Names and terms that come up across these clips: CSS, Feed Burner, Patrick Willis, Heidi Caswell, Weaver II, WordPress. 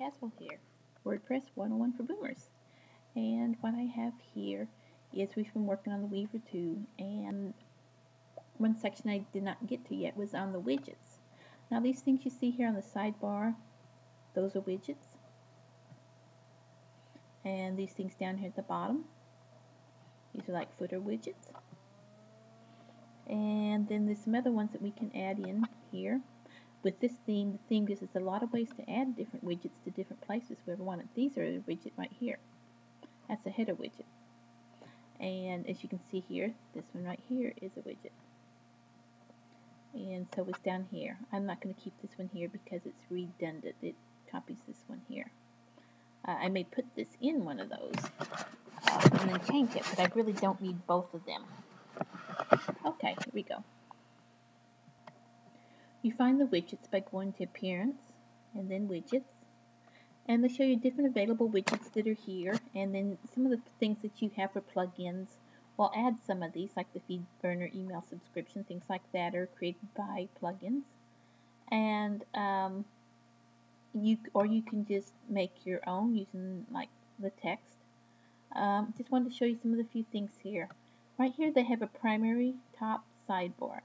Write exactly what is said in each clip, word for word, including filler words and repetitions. Caswell here, WordPress one oh one for Boomers. And what I have here is we've been working on the Weaver two, and one section I did not get to yet was on the widgets. Now these things you see here on the sidebar, those are widgets. And these things down here at the bottom, these are like footer widgets. And then there's some other ones that we can add in here. With this theme, the theme gives us a lot of ways to add different widgets to different places where we want it. These are a widget right here. That's a header widget. And as you can see here, this one right here is a widget. And so it's down here. I'm not going to keep this one here because it's redundant. It copies this one here. Uh, I may put this in one of those uh, and then change it, but I really don't need both of them. Okay, here we go. You find the widgets by going to Appearance, and then Widgets. And they show you different available widgets that are here, and then some of the things that you have for plugins. We'll add some of these, like the Feed Burner email subscription, things like that are created by plugins. And um, you, or you can just make your own using like the text. Um, just wanted to show you some of the few things here. Right here they have a primary top sidebar.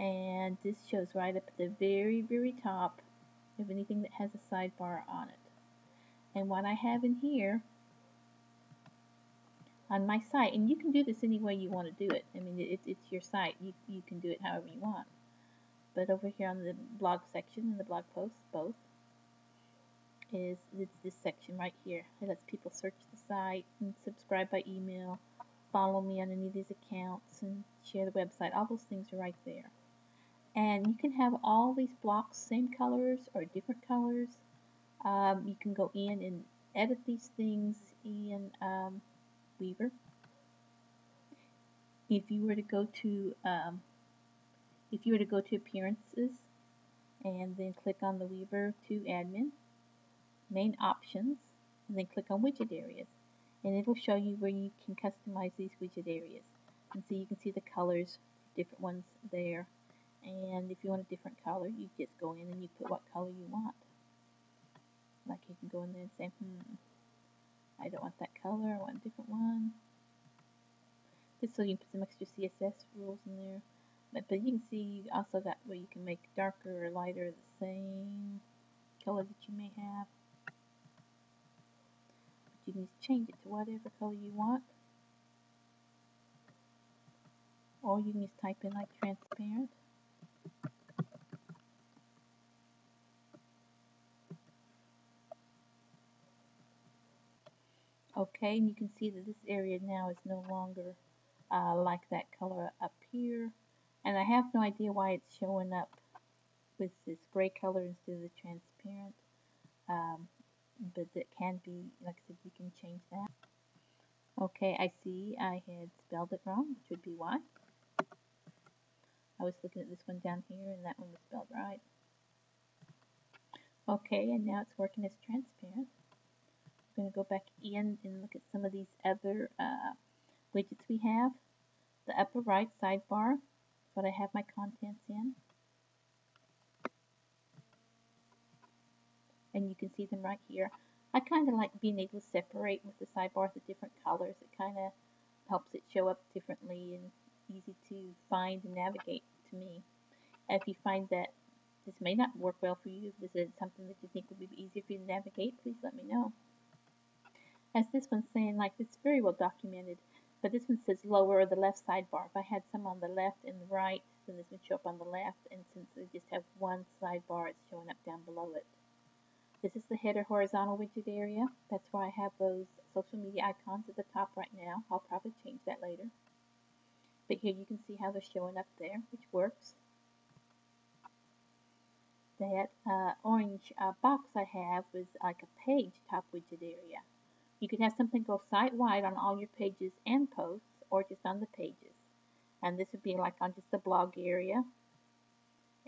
And this shows right up at the very, very top of anything that has a sidebar on it. And what I have in here on my site, and you can do this any way you want to do it. I mean, it, it's your site. You, you can do it however you want. But over here on the blog section and the blog posts, both, is it's this section right here. It lets people search the site and subscribe by email, follow me on any of these accounts, and share the website. All those things are right there. And you can have all these blocks, same colors or different colors. Um, you can go in and edit these things in um, Weaver. If you were to go to um, if you were to go to Appearances and then click on the Weaver two Admin, Main Options, and then click on Widget Areas, and it'll show you where you can customize these widget areas. And so you can see the colors, different ones there. And if you want a different color, you just go in and you put what color you want. Like you can go in there and say, hmm, I don't want that color, I want a different one. Just so you can put some extra C S S rules in there. But, but you can see you also got where you can make darker or lighter the same color that you may have. You can just change it to whatever color you want. Or you can just type in like transparent. Okay, and you can see that this area now is no longer uh, like that color up here. And I have no idea why it's showing up with this gray color instead of the transparent. Um, But it can be, like I said, you can change that. Okay, I see I had spelled it wrong, which would be why. I was looking at this one down here, and that one was spelled right. Okay, and now it's working as transparent. I'm going to go back in and look at some of these other uh, widgets we have. The upper right sidebar is what I have my contents in. And you can see them right here. I kind of like being able to separate with the sidebars the different colors. It kind of helps it show up differently and easy to find and navigate to me. And if you find that this may not work well for you, if this is something that you think would be easier for you to navigate, please let me know. As this one's saying, like, it's very well documented, but this one says lower or the left sidebar. If I had some on the left and the right, then this would show up on the left, and since I just have one sidebar, it's showing up down below it. This is the header horizontal widget area. That's where I have those social media icons at the top right now. I'll probably change that later. But here you can see how they're showing up there, which works. That uh, orange uh, box I have was like a page top widget area. You could have something go site-wide on all your pages and posts, or just on the pages. And this would be like on just the blog area.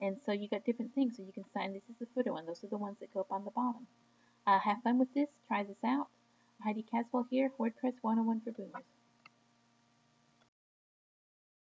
And so you got different things. So you can sign, this is the footer one. Those are the ones that go up on the bottom. Uh, have fun with this. Try this out. Heidi Caswell here, WordPress one oh one for Boomers.